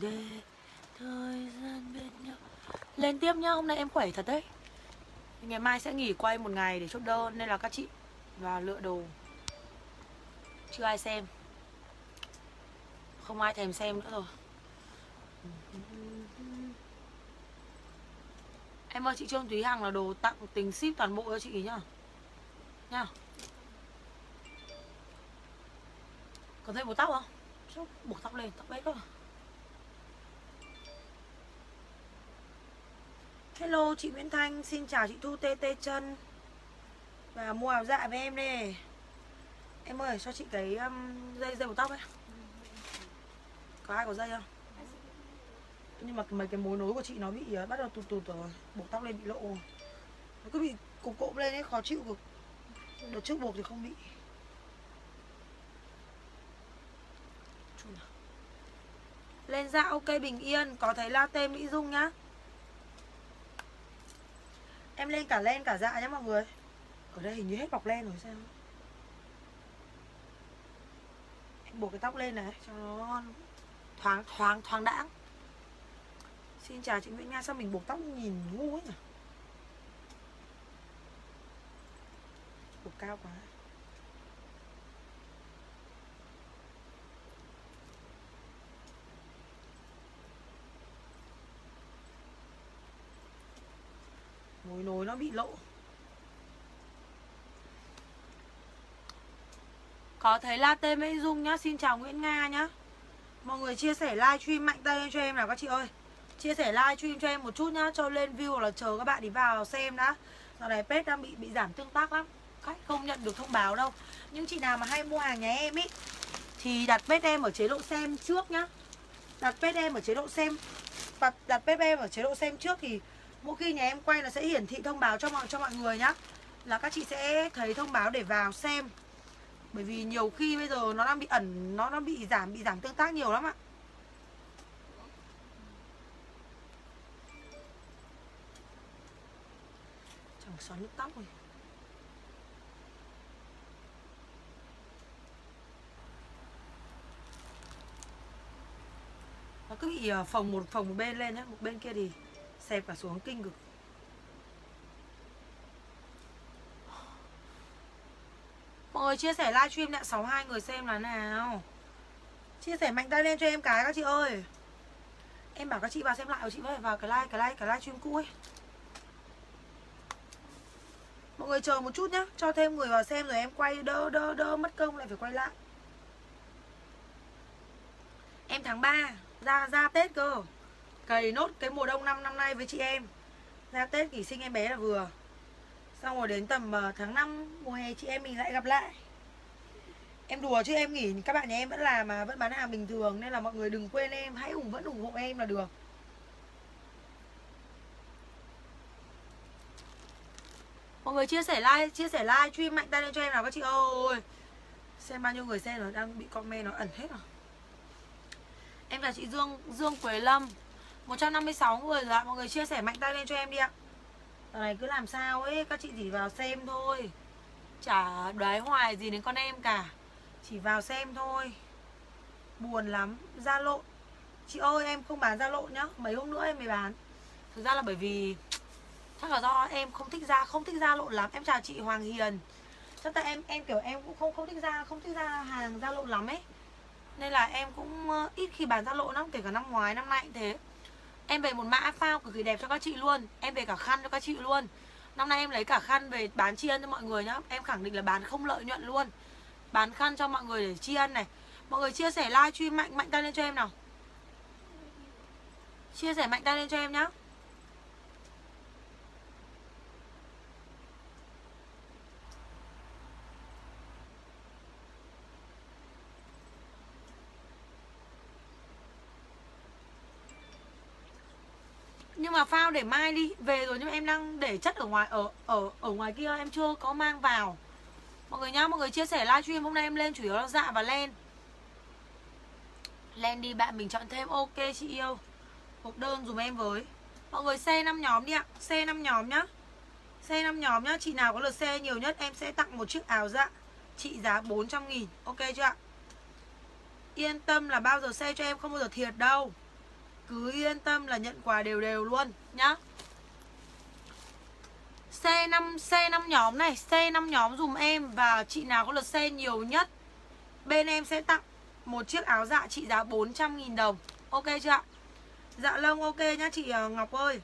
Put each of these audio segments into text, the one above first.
để thời gian bên nhau. Lên tiếp nhá, hôm nay em khỏe thật đấy. Ngày mai sẽ nghỉ quay một ngày để chốt đơn, nên là các chị vào lựa đồ. Chưa ai xem, không ai thèm xem nữa rồi. Em ơi, chị Trương Thúy Hằng là đồ tặng tính ship toàn bộ cho chị nhá. Nha. Còn thấy bộ tóc không? Chốc buộc tóc lên, tóc bết quá. Hello chị Nguyễn Thanh, xin chào chị Thu TT Chân. Và mua áo dạ với em đi. Em ơi, cho chị cái dây buộc tóc ấy. Có ai có dây không? Nhưng mà mấy cái mối nối của chị nó bị bắt đầu tụt rồi, buộc tóc lên bị lộ. Nó cứ bị cộm cộm lên ấy, khó chịu cực. Đợt trước buộc thì không bị. Lên dạ ok bình yên, có thấy latte Mỹ Dung nhá. Em lên cả dạ nhá mọi người. Ở đây hình như hết bọc len rồi sao? Em buộc cái tóc lên này cho nó thoáng đãng. Xin chào chị Nguyễn Nga, sao mình buộc tóc nhìn ngu ấy nhỉ? Buộc cao quá. Mối nối nó bị lộ. Có thấy latte Mỹ Dung nhá. Xin chào Nguyễn Nga nhá. Mọi người chia sẻ live stream mạnh tay lên cho em nào các chị ơi. Chia sẻ live stream cho em một chút nhá, cho lên view hoặc là chờ các bạn đi vào xem đã. Giờ này page đang bị giảm tương tác lắm, khách không nhận được thông báo đâu. Những chị nào mà hay mua hàng nhà em ý thì đặt page em ở chế độ xem trước nhá. Đặt page em ở chế độ xem, đặt page em ở chế độ xem trước thì mỗi khi nhà em quay là sẽ hiển thị thông báo cho mọi người nhá. Là các chị sẽ thấy thông báo để vào xem. Bởi vì nhiều khi bây giờ nó đang bị ẩn, nó bị giảm tương tác nhiều lắm ạ. Chẳng xóa nước tóc rồi. Nó cứ bị phồng một bên lên nhá, một bên kia thì xẹp cả xuống kinh cực. Mọi người chia sẻ livestream đã 62 người xem là nào. Chia sẻ mạnh tay lên cho em cái các chị ơi. Em bảo các chị vào xem lại rồi chị mới vào cái livestream cũ ấy. Mọi người chờ một chút nhá, cho thêm người vào xem rồi em quay đỡ mất công lại phải quay lại. Em tháng 3 ra Tết cơ. Cày nốt cái mùa đông năm nay với chị em. Ra Tết nghỉ sinh em bé là vừa. Xong rồi đến tầm tháng 5 mùa hè chị em mình lại gặp lại. Em đùa chứ em nghỉ, các bạn nhà em vẫn làm mà, vẫn bán hàng bình thường. Nên là mọi người đừng quên em, hãy vẫn ủng hộ em là được. Mọi người chia sẻ like stream mạnh tay lên cho em nào các chị ơi. Xem bao nhiêu người xem rồi, đang bị comment nó ẩn hết rồi. Em là chị Dương Quế Lâm, 156 người rồi ạ. Mọi người chia sẻ mạnh tay lên cho em đi ạ. Giờ này cứ làm sao ấy, các chị chỉ vào xem thôi, chả đoái hoài gì đến con em cả. Chỉ vào xem thôi. Buồn lắm. Da lộn. Chị ơi em không bán da lộn nhá. Mấy hôm nữa em mới bán. Thực ra là bởi vì chắc là do em không thích da lộn lắm. Em chào chị Hoàng Hiền. Chắc tại em kiểu em cũng không thích da hàng da lộn lắm ấy. Nên là em cũng ít khi bán da lộn lắm. Kể cả năm ngoái năm nay cũng thế. Em về một mã phao cực kỳ đẹp cho các chị luôn. Em về cả khăn cho các chị luôn. Năm nay em lấy cả khăn về bán tri ân cho mọi người nhá. Em khẳng định là bán không lợi nhuận luôn. Bán khăn cho mọi người để tri ân này. Mọi người chia sẻ live stream mạnh tay lên cho em nào. Chia sẻ mạnh tay lên cho em nhá. Nhưng mà phao để mai đi, về rồi nhưng mà em đang để chất ở ngoài kia em chưa có mang vào. Mọi người nhá, mọi người chia sẻ livestream hôm nay em lên chủ yếu là dạ và len. Len đi bạn mình chọn thêm, ok chị yêu. Hộp đơn dùm em với. Mọi người xe 5 nhóm đi ạ, xe 5 nhóm nhá. Xe 5 nhóm nhá, chị nào có lượt xe nhiều nhất em sẽ tặng một chiếc áo dạ trị giá 400.000, ok chưa ạ? Yên tâm là bao giờ xe cho em không bao giờ thiệt đâu. cứ yên tâm là nhận quà đều đều luôn nhá. C5 nhóm này, C5 nhóm dùm em, và chị nào có lượt xe nhiều nhất bên em sẽ tặng một chiếc áo dạ trị giá 400.000 đồng. Ok chưa ạ? Dạ lông ok nhá chị Ngọc ơi.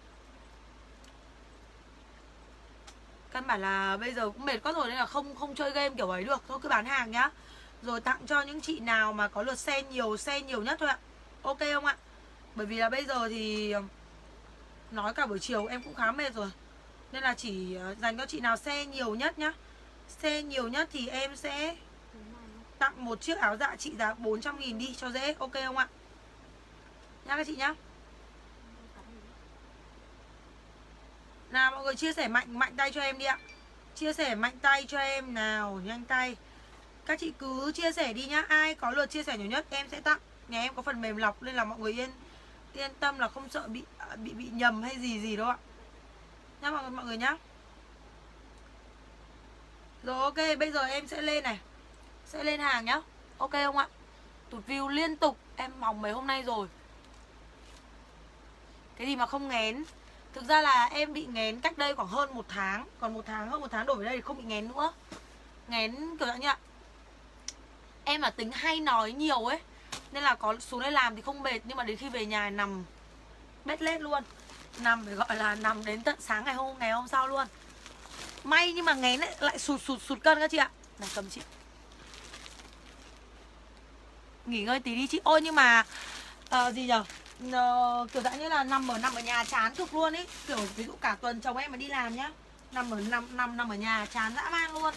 Căn bản là bây giờ cũng mệt quá rồi nên là không chơi game kiểu ấy được. Thôi cứ bán hàng nhá. Rồi tặng cho những chị nào mà có lượt xe nhiều nhất thôi ạ. Ok không ạ? Bởi vì là bây giờ thì nói cả buổi chiều em cũng khá mệt rồi, nên là chỉ dành cho chị nào xe nhiều nhất nhá. Xe nhiều nhất thì em sẽ tặng một chiếc áo dạ trị giá 400.000 đi cho dễ. Ok không ạ? Nhá các chị nhá. Nào mọi người chia sẻ mạnh tay cho em đi ạ. Chia sẻ mạnh tay cho em nào, nhanh tay. Các chị cứ chia sẻ đi nhá. Ai có lượt chia sẻ nhiều nhất em sẽ tặng. Nhà em có phần mềm lọc nên là mọi người yên tâm là không sợ bị nhầm hay gì đâu ạ. Nhá mọi người nhá. Rồi ok, bây giờ em sẽ lên này. Sẽ lên hàng nhá. Ok không ạ? Tụt view liên tục, em mỏng mấy hôm nay rồi. Cái gì mà không nghén. Thực ra là em bị nghén cách đây khoảng hơn 1 tháng. Còn 1 tháng, hơn 1 tháng đổi về đây thì không bị nghén nữa. Nghén kiểu như ạ, em là tính hay nói nhiều ấy, nên là có xuống đây làm thì không mệt, nhưng mà đến khi về nhà nằm bét lết luôn. Nằm phải gọi là nằm đến tận sáng ngày hôm sau luôn. May nhưng mà nghén lại sụt cân các chị ạ. Này cầm chị, nghỉ ngơi tí đi chị. Ôi nhưng mà kiểu dạng như là nằm ở nhà chán cực luôn ý. Kiểu ví dụ cả tuần chồng em mà đi làm nhá, nằm ở nhà chán dã man luôn.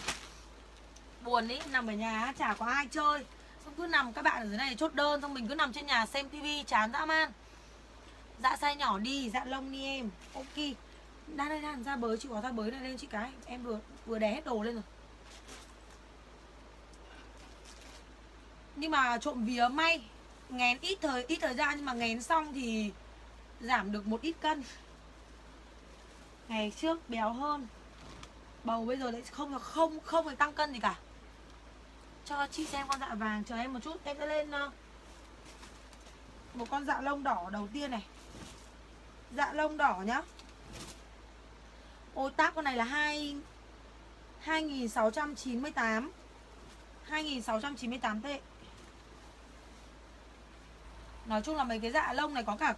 Buồn ý, nằm ở nhà chả có ai chơi, xong cứ nằm các bạn ở dưới này chốt đơn, xong mình cứ nằm trên nhà xem tivi chán dã man. Dạ size nhỏ đi, dạ lông đi em. Ok. Đang ra bới, chị có ra bới này lên chị cái. Em vừa đè hết đồ lên rồi. Nhưng mà trộm vía may nghén ít thời gian, nhưng mà nghén xong thì giảm được một ít cân. Ngày trước béo hơn bầu, bây giờ lại không phải tăng cân gì cả. Cho chị xem con dạ vàng, chờ em một chút. Em sẽ lên một con dạ lông đỏ đầu tiên này. Dạ lông đỏ nhá. Ôi tác con này là 2.698 tệ. Nói chung là mấy cái dạ lông này có cả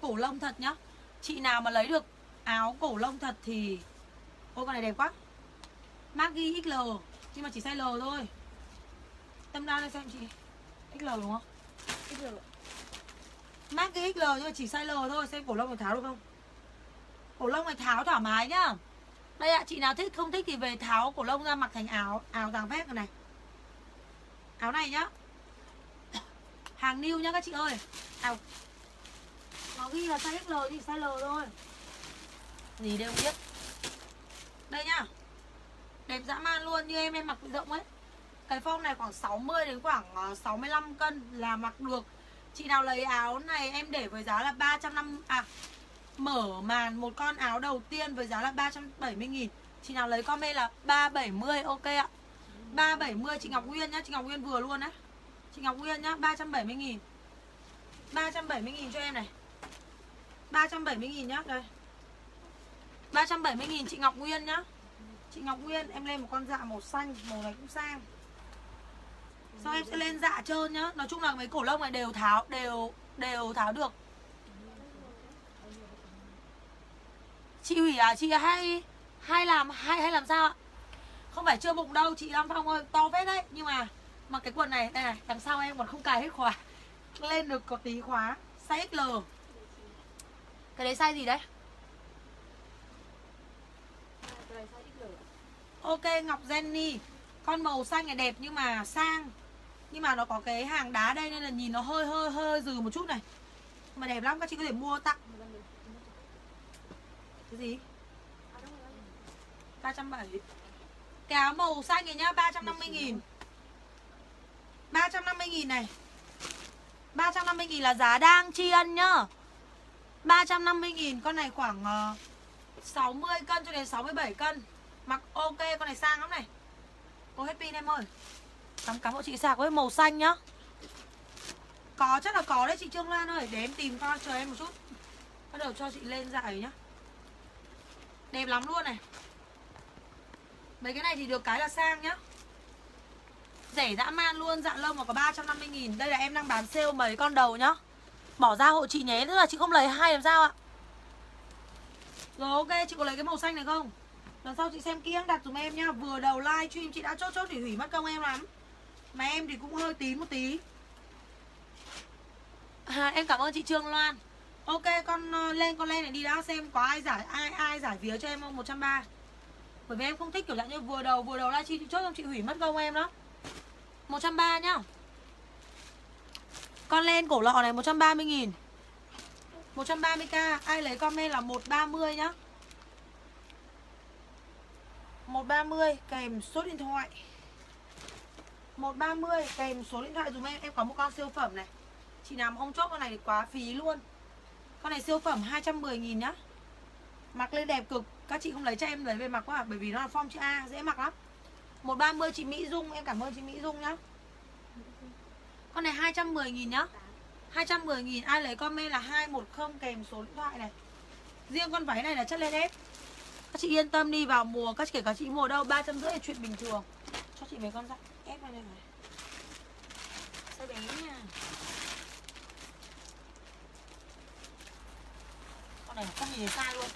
cổ lông thật nhá. Chị nào mà lấy được áo cổ lông thật thì... Ôi con này đẹp quá. Mark ghi XL, nhưng mà chỉ size L thôi. Tâm Lan đây xem chị. XL đúng không? XL. Mark ghi XL nhưng mà chỉ size L thôi. Xem cổ lông này tháo được không? Cổ lông này tháo thoải mái nhá. Đây ạ, chị nào thích không thích thì về tháo cổ lông ra mặc thành áo dáng vest này. Áo này nhá. Hàng new nhá các chị ơi. À, nó ghi là size XL thì size L thôi. Gì đều biết. Đây nhá. Đẹp dã man luôn, như em mặc bị rộng ấy. Cái form này khoảng 60 đến khoảng 65 cân là mặc được. Chị nào lấy áo này em để với giá là 350 à. Mở màn một con áo đầu tiên với giá là 370.000. Chị nào lấy comment là 370 ok ạ. 370 chị Ngọc Nguyên nhá, chị Ngọc Nguyên vừa luôn á. Chị Ngọc Nguyên nhá, 370.000. 370.000 cho em này. 370.000 nhá, đây. 370.000 chị Ngọc Nguyên nhá. Chị Ngọc Nguyên, em lên một con dạ màu xanh, màu này cũng sang. Sau em sẽ lên dạ trơn nhá. Nói chung là mấy cổ lông này đều tháo được. Chị Hủy à, chị hay làm sao ạ? Không phải chưa bụng đâu, chị Lâm Phong ơi, to vết đấy, nhưng mà cái quần này đây này, đằng sau em còn không cài hết khóa. Lên được có tí khóa. Size XL. Cái đấy size gì đấy? Ok Ngọc Jenny. Con màu xanh này đẹp nhưng mà sang. Nhưng mà nó có cái hàng đá đây nên là nhìn nó hơi dừ một chút này. Mà đẹp lắm, các chị có thể mua tặng. Cái gì? 370. Cái áo màu xanh này nhá, 350.000. 350.000 này. 350.000 là giá đang tri ân nhá. 350.000, con này khoảng 60 cân cho đến 67 cân. Mặc ok, con này sang lắm này. Cô hết pin em ơi. Cắm hộ chị sạc với màu xanh nhá. Có, chắc là có đấy chị Trương Lan ơi. Để em tìm coi, chờ em một chút. Bắt đầu cho chị lên dạy nhá. Đẹp lắm luôn này. Mấy cái này thì được cái là sang nhá. Rẻ dã man luôn, dạng lông mà có 350.000. Đây là em đang bán sale mấy con đầu nhá. Bỏ ra hộ chị nhé, tức là chị không lấy hai làm sao ạ. Rồi ok, chị có lấy cái màu xanh này không? Lần sau chị xem kia đặt dùm em nhá. Vừa đầu live stream chị đã chốt thì Thủy mất công em lắm. Mà em thì cũng hơi tí một tí. Em cảm ơn chị Trương Loan. Ok, con lên này đi đã, xem có ai giải ai giải vía cho em không 130. Bởi vì em không thích kiểu dạng như vừa đầu live stream chị chốt không chị Thủy mất công em đó. 130 nhá. Con len cổ lọ này 130.000. 130k, ai lấy comment là 130 nhá. 130 kèm số điện thoại. 130 kèm số điện thoại dùm em. Em có một con siêu phẩm này. Chị nào mà không chốt con này thì quá phí luôn. Con này siêu phẩm 210.000 nhá. Mặc lên đẹp cực. Các chị không lấy cho em lấy về mặc quá à? Bởi vì nó là form chữ A, dễ mặc lắm. 130 chị Mỹ Dung, em cảm ơn chị Mỹ Dung nhá. Con này 210.000 nhá. 210.000, ai lấy comment là 210 kèm số điện thoại này. Riêng con váy này là chất lên ép. Các chị yên tâm đi, vào mùa, các kể cả chị mùa đâu 350 là chuyện bình thường. Cho chị mấy con dạng ép này này. Sao bé nha. Con này không nhìn thấy sai luôn.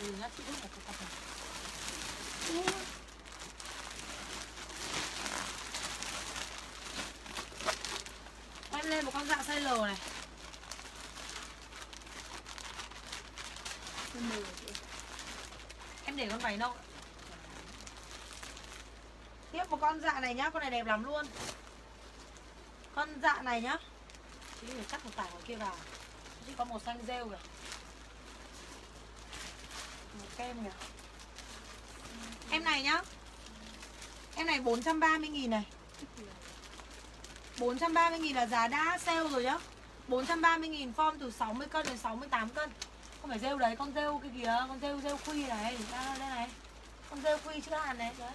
Ừ, nhá, chị đút vào cái cặp này. Em lên một con dạng size L này. Em để con váy đâu. Tiếp một con dạ này nhá, con này đẹp lắm luôn. Con dạ này nhá. Chị phải cắt một tải ngoài kia vào. Chị có màu xanh rêu kìa. Màu kem kìa. Em này nhá. Em này 430.000 này. 430.000 là giá đã sale rồi nhá. 430.000 form từ 60 cân đến 68 cân. Không phải rêu đấy, con rêu cái kìa, con rêu khuy này, ra đây này. Con rêu khuy chữ Hàn này, đấy.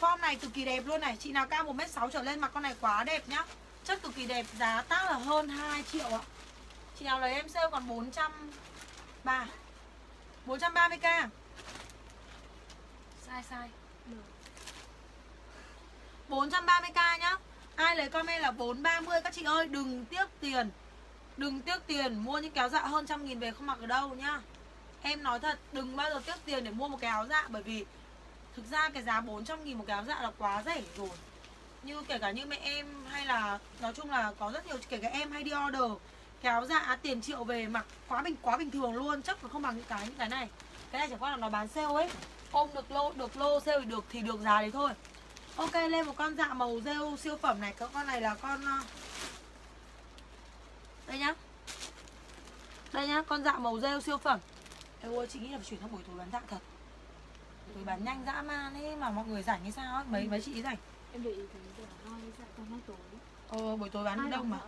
Form này cực kỳ đẹp luôn này, chị nào cao 1m6 trở lên mặc con này quá đẹp nhá. Chất cực kỳ đẹp, giá tác là hơn 2 triệu ạ. Chị nào lấy em sale còn 430k. Sai. 430k nhá. Ai lấy comment là 430 các chị ơi, đừng tiếc tiền. Đừng tiếc tiền, mua những kéo dạ hơn 100.000 về không mặc ở đâu nhá. Em nói thật, đừng bao giờ tiếc tiền để mua một cái áo dạ. Bởi vì thực ra cái giá 400.000 một cái áo dạ là quá rẻ rồi. Như kể cả như mẹ em hay là nói chung là có rất nhiều, kể cả em hay đi order cái áo dạ tiền triệu về mặc quá bình thường luôn. Chắc là không bằng những cái này. Cái này chẳng qua là nó bán sale ấy. Ôm được lô sale thì được giá đấy thôi. Ok, lên một con dạ màu rêu siêu phẩm này. Con này là con... Đây nhá, con dạ màu rêu siêu phẩm. Ê ôi, chị nghĩ là phải chuyển sang buổi tối bán dạ thật. Buổi bán nhanh dã man ấy mà mọi người rảnh hay sao ấy, mấy chị ý rảnh. Em để ý thấy là hai dạ con bán tối. Buổi tối bán đông mà.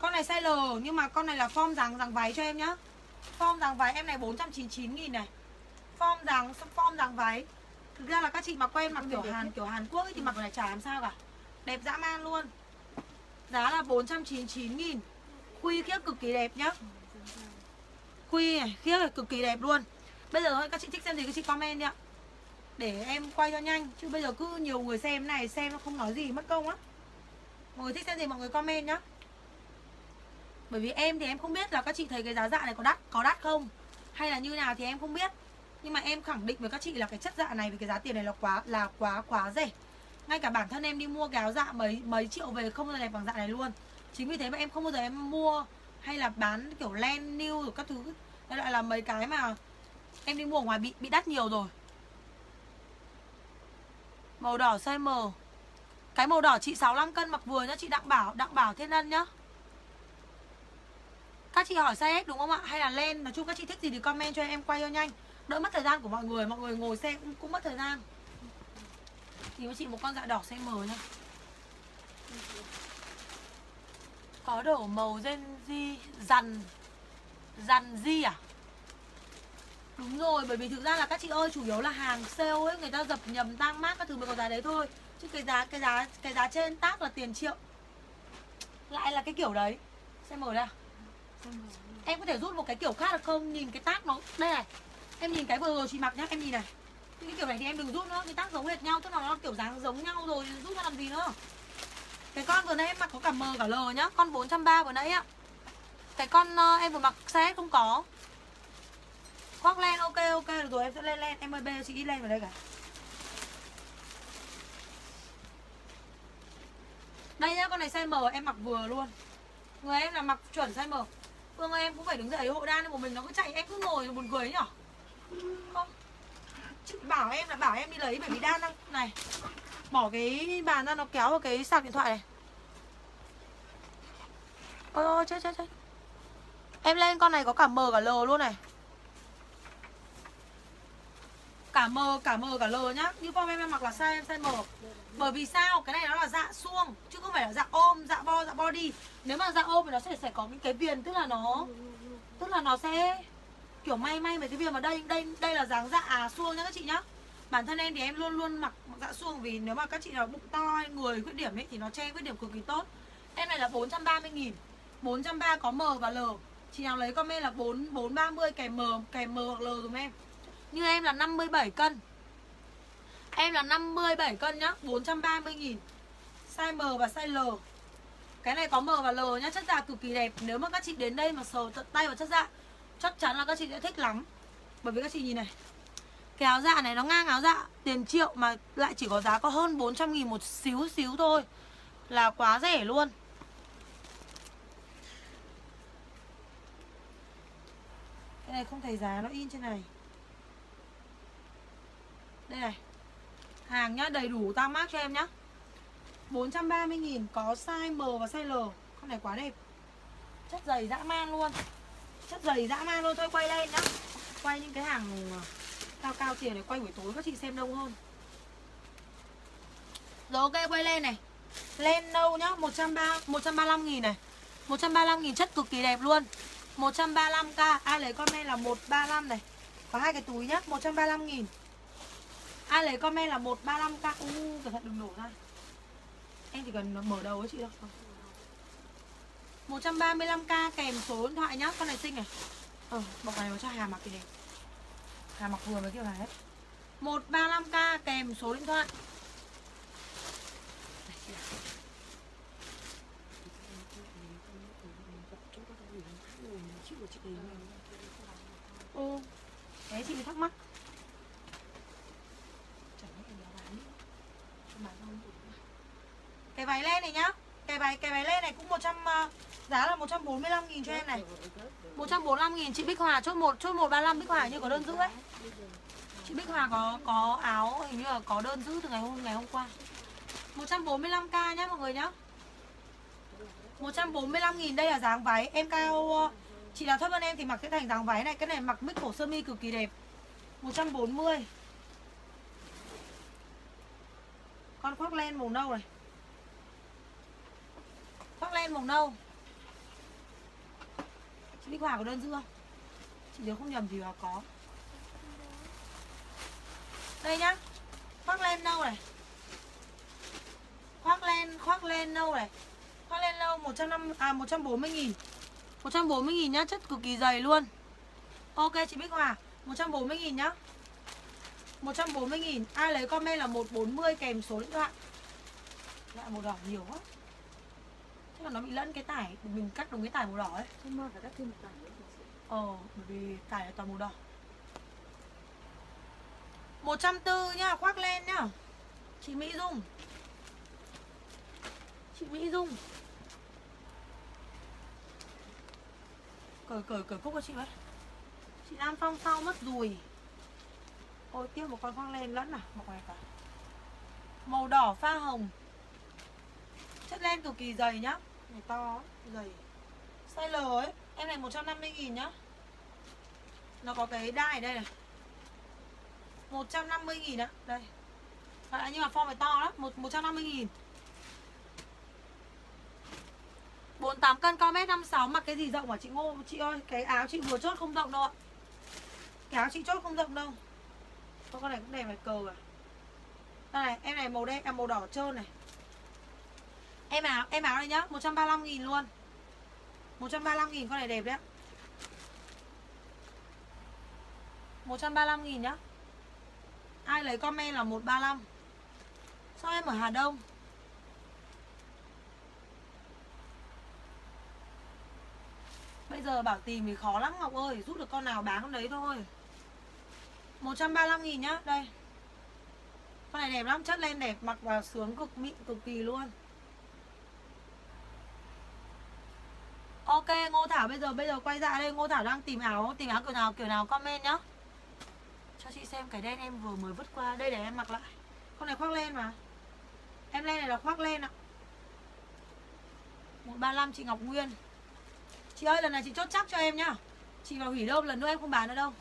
Con này size L, nhưng mà con này là form dáng váy cho em nhá. Form dáng váy em này 499.000 này. Form dáng váy. Thực ra là các chị mà quen mặc kiểu Hàn Quốc ấy thì mặc này chả làm sao cả. Đẹp dã man luôn. Giá là 499.000. Quy khiết cực kỳ đẹp nhá. Quy này, khiết này cực kỳ đẹp luôn. Bây giờ thôi, các chị thích xem gì các chị comment đi ạ. Để em quay cho nhanh. Chứ bây giờ cứ nhiều người xem này, xem nó không nói gì mất công á. Mọi người thích xem gì mọi người comment nhá. Bởi vì em thì em không biết là các chị thấy cái giá dạ này có đắt không, hay là như nào thì em không biết. Nhưng mà em khẳng định với các chị là cái chất dạ này vì cái giá tiền này là quá rẻ. Ngay cả bản thân em đi mua cái áo dạ mấy triệu về không bao giờ đẹp bằng dạ này luôn. Chính vì thế mà em không bao giờ em mua hay là bán kiểu len new rồi các thứ. Đấy lại là mấy cái mà em đi mua ở ngoài bị đắt nhiều rồi. Màu đỏ size M. Cái màu đỏ chị 65 cân mặc vừa nhá, chị Đặng Bảo Thiên Ân nhá. Các chị hỏi size S đúng không ạ? Hay là len, nói chung các chị thích gì thì comment cho em quay cho nhanh. Đỡ mất thời gian của mọi người ngồi xem cũng mất thời gian. Thì với chị một con dạ đỏ size M nha. Có đổ màu gen di. Dằn di à? Đúng rồi, bởi vì thực ra là các chị ơi, chủ yếu là hàng sale ấy, người ta dập nhầm tăng mát các thứ mới có giá đấy thôi. Chứ cái giá trên tác là tiền triệu. Lại là cái kiểu đấy. Xem mở đây. Em có thể rút một cái kiểu khác được không? Nhìn cái tác nó đây này. Em nhìn cái vừa rồi chị mặc nhá, em nhìn này. Những cái kiểu này thì em đừng rút nữa, cái tác giống hệt nhau, tức là nó kiểu dáng giống nhau rồi, rút ra làm gì nữa. Cái con vừa nãy em mặc có cả M cả L nhá, con 430 vừa nãy ạ. Cái con em vừa mặc size S không có. Khoác len ok ok được rồi, em sẽ lên len, em ơi bê chị len vào đây cả. Đây nhá, con này size M em mặc vừa luôn. Người em là mặc chuẩn size M. Phương ơi em cũng phải đứng dậy hộ đan của mình, nó cứ chạy em cứ ngồi buồn cười nhở. Không. Chị bảo em đi lấy bởi vì đan đang này. Bỏ cái bàn ra nó kéo vào cái sạc điện thoại này. Ôi ôi chết chết chết. Em lên con này có cả M cả L luôn này. Cả M cả L nhá. Như form em mặc là size M. Bởi vì sao? Cái này nó là dạ suông chứ không phải là dạ ôm, dạ bo, dạ body. Nếu mà dạ ôm thì nó sẽ có những cái viền, tức là nó sẽ kiểu may về cái viền mà đây là dáng dạ suông nhá các chị nhá. Bản thân em thì em luôn mặc dạ suông vì nếu mà các chị nào bụng to hay người khuyết điểm ấy thì nó che khuyết điểm cực kỳ tốt. Em này là 430.000. 430 có M và L. Chị nào lấy comment là 430 kèm M hoặc L dùm em. Như em là 57 cân. Em là 57 cân nhá, 430.000. Size M và size L. Cái này có M và L nhá, chất da cực kỳ đẹp. Nếu mà các chị đến đây mà sờ tận tay vào chất da, chắc chắn là các chị sẽ thích lắm. Bởi vì các chị nhìn này. Cái áo dạ này nó ngang áo dạ tiền triệu mà lại chỉ có giá có hơn 400.000 một xíu thôi. Là quá rẻ luôn. Cái này không thấy giá, nó in trên này. Đây này. Hàng nhá, đầy đủ tag mác cho em nhá. 430.000 có size M và size L. Con này quá đẹp. Chất dày dã man luôn. Thôi quay lên nhá. Quay những cái hàng cao tiền này quay buổi tối các chị xem đông hơn. Rồi ok quay lên này. Len nâu nhá, 135.000 này. 135.000 chất cực kỳ đẹp luôn. 135k, ai lấy comment là 135 này. Có hai cái túi nhá, 135.000. Ai lấy comment là 135k. Cẩn thận đừng đổ ra. Em chỉ cần mở đầu với chị thôi. 135k kèm số điện thoại nhá, con này xinh này. Bọc này nó cho Hà mặc thì đẹp. Hà mặc vừa với kiểu này hết. 135k kèm số điện thoại. Đấy chị thắc mắc. Cái váy len này nhá. Cái váy len này cũng giá là 145.000 cho em này. 145.000 chị Bích Hòa chốt 1 35 Bích Hòa như có đơn giữ ấy. Chị Bích Hòa có áo hình như là có đơn giữ từ ngày hôm qua. 145k nhá mọi người nhá. 145.000 đây là dáng váy. Em cao chị nào thấp hơn em thì mặc sẽ thành dáng váy này. Cái này mặc mít cổ sơ mi cực kỳ đẹp. 140. Con khoác len màu nâu này. Chị Bích Hòa có đơn dư không? Chị nếu không nhầm thì Hòa có. Đây nhá. Khoác len nâu này. Khoác len nâu 140.000. 140.000 nhá, chất cực kỳ dày luôn. Ok chị Bích Hòa, 140.000 nhá. 140.000, ai lấy comment là 140 kèm số điện thoại. Lại màu đỏ nhiều quá. Chắc là nó bị lẫn cái tải, mình cắt đúng cái tải màu đỏ ấy. Trên mơ phải cắt thêm một tải nữa. Bởi vì tải là toàn màu đỏ. 140 nhá, khoác len nhá. Chị Mỹ Dung. Cởi cúc cho chị ấy. Chị Lan Phong sau mất dùi. Ôi tiếc một con khoang len lẫn à. Một ngoài cả. Màu đỏ pha hồng. Chất len cực kỳ dày nhá. Này to, dày. Size L ấy. Em này 150.000 nhá. Nó có cái đai ở đây này. 150.000 á. Đây à, nhưng mà form này to lắm. 150.000. 48 cân cao 1m56. Mặc cái gì rộng hả chị Ngô? Chị ơi cái áo chị vừa chốt không rộng đâu ạ. Cái áo chị chốt không rộng đâu. Con này cũng đẹp này, cờ à. Đây này, em này màu đen, à màu đỏ trơn này. Em áo này nhá, 135.000 luôn. 135.000 con này đẹp đấy. 135.000 nhá. Ai lấy comment là 135. Sao em ở Hà Đông? Bây giờ bảo tìm thì khó lắm Ngọc ơi, rút được con nào bán con đấy thôi. 135.000 nhá, đây. Con này đẹp lắm, chất len đẹp, mặc vào sướng cực, mịn cực kỳ luôn. Ok Ngô Thảo, bây giờ quay ra đây. Ngô Thảo đang tìm áo kiểu nào comment nhá. Cho chị xem cái đen em vừa mới vứt qua. Đây để em mặc lại. Con này khoác len mà. Em len này là khoác len ạ. 135 chị Ngọc Nguyên. Chị ơi lần này chị chốt chắc cho em nhá. Chị vào hủy đông lần nữa em không bán nữa đâu.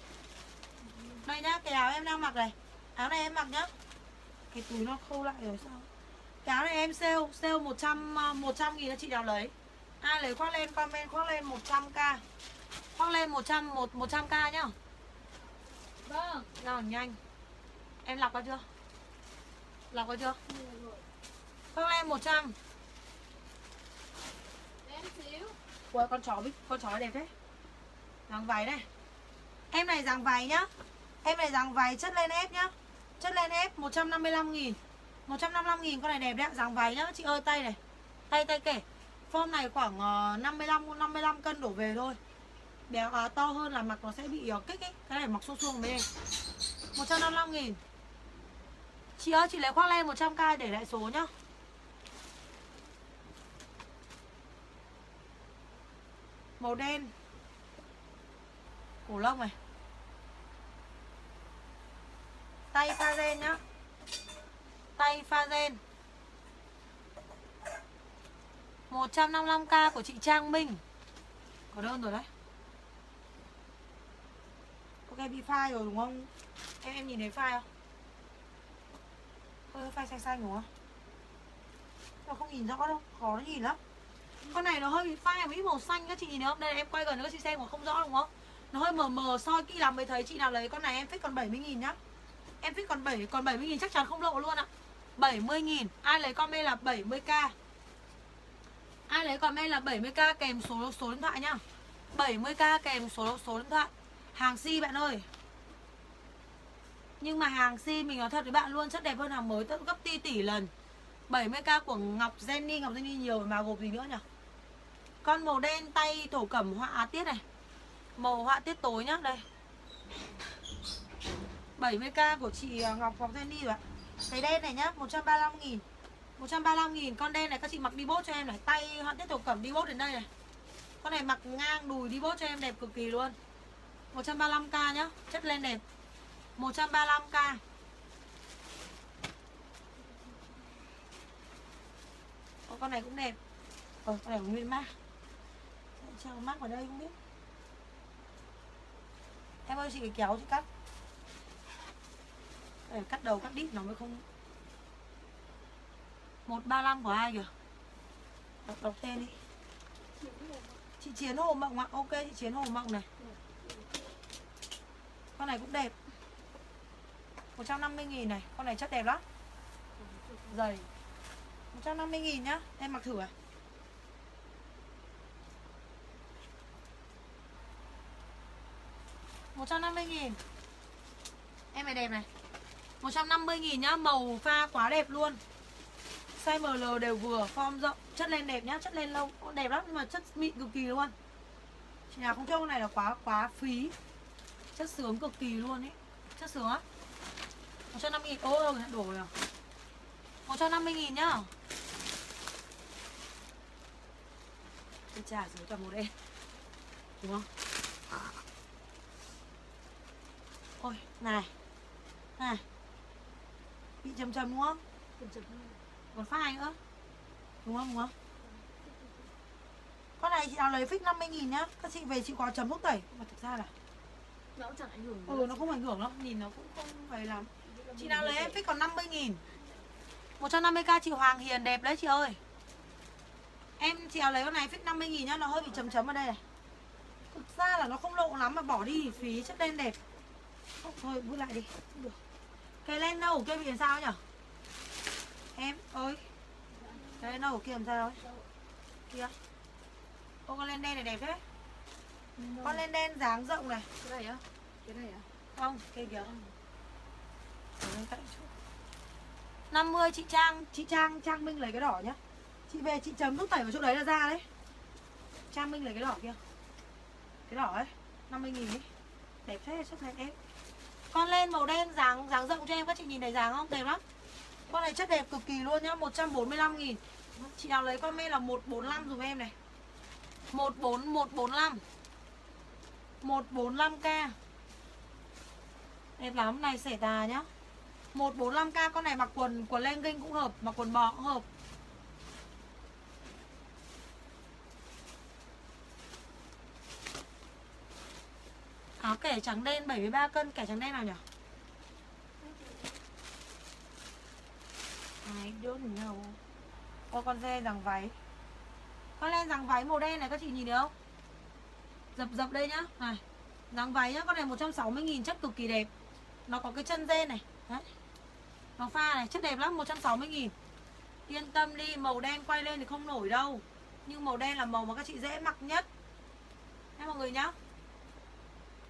Đây nhá, cái áo em đang mặc này. Áo này em mặc nhá. Cái túi nó khâu lại rồi sao. Cái áo này em sale 100.000 cho chị nào lấy. Ai lấy khoác lên comment khoác lên 100k. Khoác lên 100k nhá. Vâng, nào nhanh. Em lọc qua chưa? Lọc qua chưa? Khoác lên 100. Em xíu. Ủa, con chó đẹp thế. Dáng váy này. Em này dáng váy nhá. Em này dáng váy chất lên ép nhá. Chất lên ép 155.000. 155.000 con này đẹp đấy, dáng váy nhá. Chị ơi tay này. Tay kể. Form này khoảng 55 cân đổ về thôi. Béo to hơn là mặc nó sẽ bị kích ấy. Cái này mặc xuông xuông mới đẹp. 155.000. Chị ơi chị lấy khoác len 100k để lại số nhá. Màu đen. Cổ lông này. Tay pha ren nhá. Tay pha ren. 155k của chị Trang Minh. Có đơn rồi đấy. Ok bị phai rồi đúng không? Em nhìn thấy phai không? Ôi phai xanh đúng không? Nó không nhìn rõ đâu, khó nó nhìn lắm. Con này nó hơi bị phai một ít màu xanh các chị nhìn thấy không? Đây em quay gần nữa các chị xem còn không rõ đúng không? Nó hơi mờ mờ, soi kỹ lắm mới thấy. Chị nào lấy con này em fix còn 70.000 nhá. Em fix còn 70.000 chắc chắn không lộ luôn ạ. 70.000, ai lấy comment là 70k. Ai lấy comment là 70k kèm số điện thoại nhá. 70k kèm số điện thoại. Hàng si bạn ơi. Nhưng mà hàng si mình nói thật với bạn luôn, chất đẹp hơn hàng mới gấp tỷ lần. 70k của Ngọc Jenny nhiều mà gộp gì nữa nhỉ? Con màu đen tay thổ cẩm họa tiết này. Màu họa tiết tối nhá, đây. 70k của chị Ngọc Jenny rồi ạ. Cái đen này nhá, 135.000. 135.000 con đen này các chị mặc đi bốt cho em này. Tay họa tiết thổ cẩm đi bốt đến đây này. Con này mặc ngang đùi đi bốt cho em đẹp cực kỳ luôn. 135k nhá, chất lên đẹp. 135k. Ô, con này cũng đẹp. Con này của Nguyễn Nga. Sao mắc vào đây không biết. Em ơi chị cái kéo chị cắt. Để cắt đầu cắt đít nó mới không. 135 của ai kìa. Đọc tên đi. Chị Chiến Hồ Mộng ạ. Ok chị Chiến Hồ Mộng này. Con này cũng đẹp. 150.000 này. Con này chất đẹp lắm. Dày. 150.000 nhá. Em mặc thử à. Một 150.000. Em này đẹp này. 150.000 nhá. Màu pha quá đẹp luôn. Size ML đều vừa. Form rộng. Chất lên đẹp nhá. Chất lên lâu. Đẹp lắm nhưng mà chất mịn cực kỳ luôn. Chị nào không cho con này là quá phí. Chất sướng cực kỳ luôn ấy. Chất sướng á. 150.000. Ô đổ rồi à. 150.000 nhá. Cái trà dưới toàn màu đen. Đúng không? Ôi này. Này. Bị chầm đúng không? Còn phai nữa. Đúng không? Con này chị nào lấy fix 50.000 nhá. Các chị về chị có chấm thuốc tẩy. Mà thực ra là nó cũng chẳng ảnh hưởng. Nó không ảnh hưởng lắm. Nhìn nó cũng không phải lắm. Chị nào lấy em fix còn 50.000. 150k chị Hoàng Hiền đẹp đấy chị ơi. Chị nào lấy con này fix 50.000 nhá. Nó hơi bị chấm ở đây này. Thực ra là nó không lộ lắm mà bỏ đi phí. Chất đen đẹp. Thôi bút lại đi. Được. Cái len nâu của kia bị làm sao nhỉ? Em ơi, cái len nâu của kia làm sao đấy? Kìa. Ô, con len đen này đẹp thế. Con len đen dáng rộng này. Cái này á? Cái này à? Không, cái kia. 50 chị Trang. Chị Trang, Trang Minh lấy cái đỏ nhá. Chị về chị chấm thuốc tẩy vào chỗ đấy là ra đấy. Trang Minh lấy cái đỏ kia. Cái đỏ ấy 50.000 ấy. Đẹp thế, chất này đẹp. Con lên màu đen dáng rộng cho em. Các chị nhìn thấy dáng không? Đẹp lắm. Con này chất đẹp cực kỳ luôn nhá. 145.000. Chị nào lấy con mê là 145 dùm em này. 14145 145k. Đẹp lắm, này sẻ tà nhá. 145k. Con này mặc quần len kinh cũng hợp, mặc quần bò cũng hợp. Áo kẻ trắng đen 73 cân. Kẻ trắng đen nào nhỉ? Ai đốt nhau. Ô, con dê rằng váy. Con len rằng váy màu đen này, các chị nhìn thấy không? Dập đây nhá. Này, dáng váy nhá. Con này 160.000, chất cực kỳ đẹp. Nó có cái chân dê này. Đấy. Nó pha này, chất đẹp lắm. 160.000. Yên tâm đi, màu đen quay lên thì không nổi đâu. Nhưng màu đen là màu mà các chị dễ mặc nhất. Đấy mọi người nhá.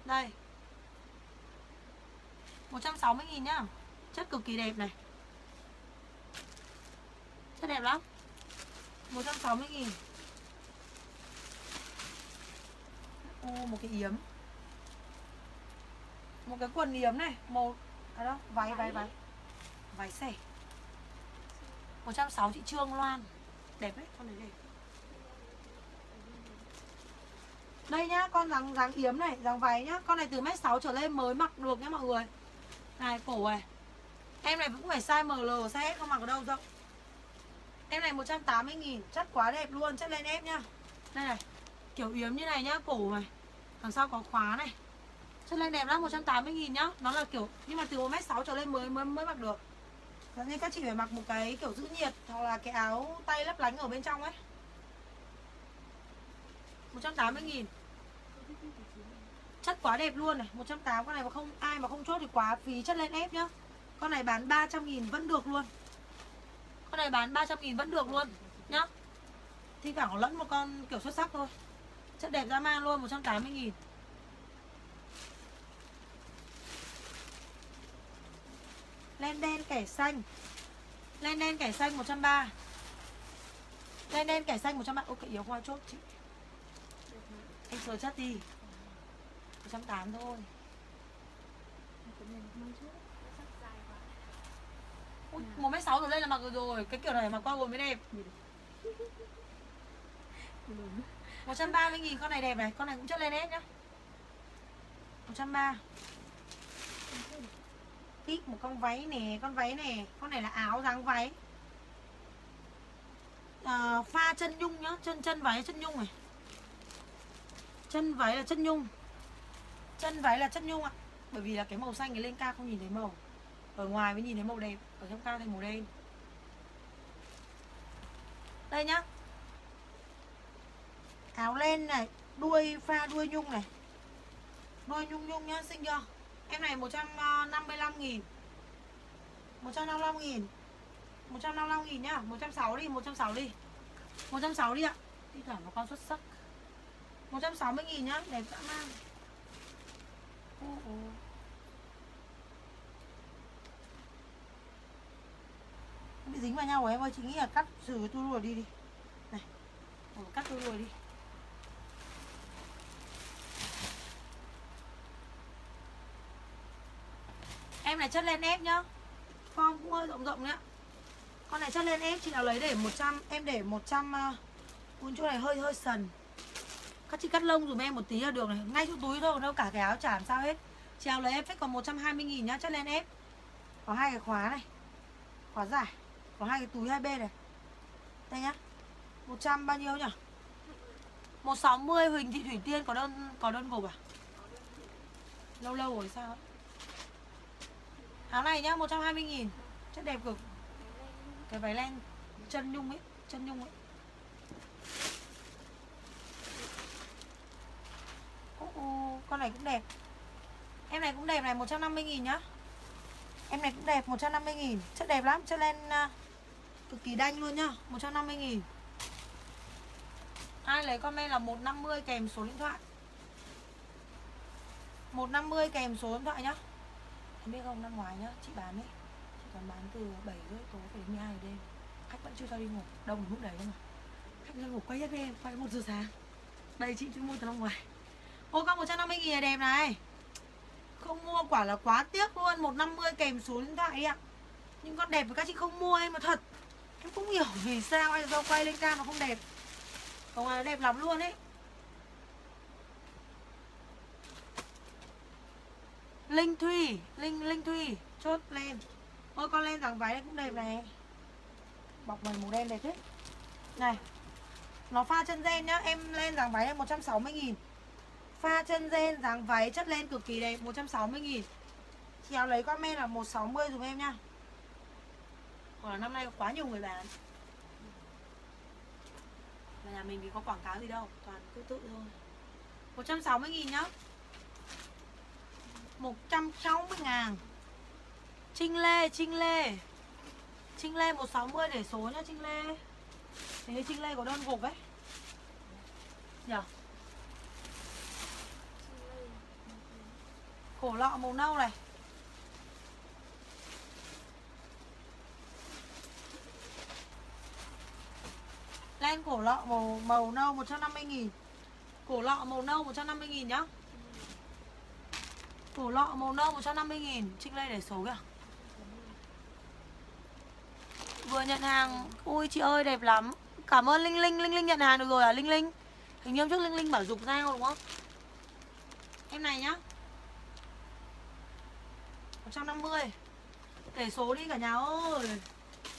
Đây 160.000 nhá. Chất cực kỳ đẹp này. Chất đẹp lắm. 160.000. Ô, một cái yếm. Một cái quần yếm này. Màu à đó, váy. Váy xẻ 160. Chị Trương Loan. Đẹp đấy, con này đẹp. Đây nhá, con dáng yếm này, dáng váy nhá. Con này từ 1m6 trở lên mới mặc được nhá mọi người. Này, cổ này. Em này cũng phải size ML, size S không mặc ở đâu rộng. Em này 180.000, chất quá đẹp luôn, chất lên ép nhá. Đây này, kiểu yếm như này nhá, cổ này. Đằng sau có khóa này. Chất lên đẹp lắm, 180.000 nhá. Nó là kiểu, nhưng mà từ 1m6 trở lên mới mặc được. Thế nên các chị phải mặc một cái kiểu giữ nhiệt hoặc là cái áo tay lấp lánh ở bên trong ấy. 180.000. Chất quá đẹp luôn này. 180. Con này mà không, ai mà không chốt thì quá phí, chất lên ép nhá. Con này bán 300.000 vẫn được luôn. Con này bán 300.000 vẫn được luôn nhá. Thì cả lẫn một con kiểu xuất sắc thôi. Chất đẹp ra mang luôn. 180.000. Len đen kẻ xanh. Len đen kẻ xanh 130. Len đen kẻ xanh 130. Ok, yếu hoa chốt chị. Em sờ chất đi. 180 thôi. Ui, 1m6 rồi đây là mặc rồi. Cái kiểu này mặc qua rồi mới đẹp. 130.000. Con này đẹp này. Con này cũng chất lên hết nhá. 130. Thích một con váy nè. Con váy nè. Con này là áo dáng váy à, pha chân nhung nhá. Chân váy chân nhung này. Chân váy là chất nhung. Chân váy là chất nhung ạ. Bởi vì là cái màu xanh này lên cao không nhìn thấy màu. Ở ngoài mới nhìn thấy màu đẹp. Ở trong cao thành màu đen. Đây nhá. Áo len này. Đuôi pha đuôi nhung này. Đuôi nhung nhá. Xinh chưa? Em này 155.000. 155.000. 155.000 nhá. 160 đi. 160 đi ạ. Đi thẳng vào con xuất sắc. 160.000 nhá, đẹp dã man. Bị dính vào nhau rồi em ơi, chị nghĩ là cắt xử tôi lùa đi đi. Này. Cắt tôi lùa đi. Em này chất lên ép nhá. Form cũng hơi rộng đấy ạ. Con này chất lên ép, chị nào lấy để 100, em để 100 chỗ này hơi sần. Các chị cắt lông dùm em một tí là được này. Ngay chỗ túi thôi, đâu cả cái áo chả làm sao hết. Chị áo lấy em sẽ còn 120.000 nhá, chất lên ép. Có hai cái khóa này. Khóa giải. Có hai cái túi hai bên này. Đây nhá. 100 bao nhiêu nhỉ? 160. Huỳnh Thị Thủy Tiên có đơn gộp à? Lâu lâu rồi sao ấy. Áo này nhá, 120.000. Chất đẹp cực. Cái váy len chân nhung ấy, chân nhung ấy. Con này cũng đẹp. Em này cũng đẹp này, 150.000 nhá. Em này cũng đẹp, 150.000. Chất đẹp lắm, chất lên cực kỳ đanh luôn nhá, 150.000. Ai lấy comment là 150 kèm số điện thoại, 150 kèm số điện thoại nhá. Em biết không, năm ngoái nhá, chị bán ấy, chị còn bán từ 7 rưỡi tối đến 12 giờ đêm. Khách vẫn chưa cho đi ngủ, đông đến lúc đấy mà. Khách đi ngủ quay hết với em, quay 1 giờ sáng. Đây chị cũng mua từ năm ngoài. Ô con 150.000 đẹp này. Không mua quả là quá tiếc luôn. 150 kèm số điện thoại đi ạ. Nhưng con đẹp với các chị không mua em mà thật. Em cũng hiểu vì sao ai do quay lên cam mà không đẹp. Còn là đẹp lắm luôn ấy. Linh Thùy, Linh Thùy chốt lên. Ôi con lên dáng váy này cũng đẹp này. Bọc mày màu đen đẹp thế. Này, nó pha chân ren nhá. Em lên dáng váy này 160.000. Pha chân ren dáng váy chất lên cực kỳ đẹp, 160.000. Chị nào lấy comment là 160 dùm em nha. Còn năm nay có quá nhiều người bán. Mà nhà mình thì có quảng cáo gì đâu, toàn cứ tự thôi. 160.000 nhá. 160.000. Trinh Lê 160 để số nhá Trinh Lê. Thế Trinh Lê có đơn gục ấy nhở. Yeah. Cổ lọ màu nâu này. Len cổ lọ màu nâu 150.000. Cổ lọ màu nâu 150.000 nhá. Cổ lọ màu nâu 150.000. Trinh Lê để số kìa. Vừa nhận hàng. Ui chị ơi đẹp lắm. Cảm ơn Linh Linh nhận hàng được rồi à? Linh hình như hôm trước Linh bảo dục dao đúng không? Em này nhá, 150. Để số đi cả nhà ơi.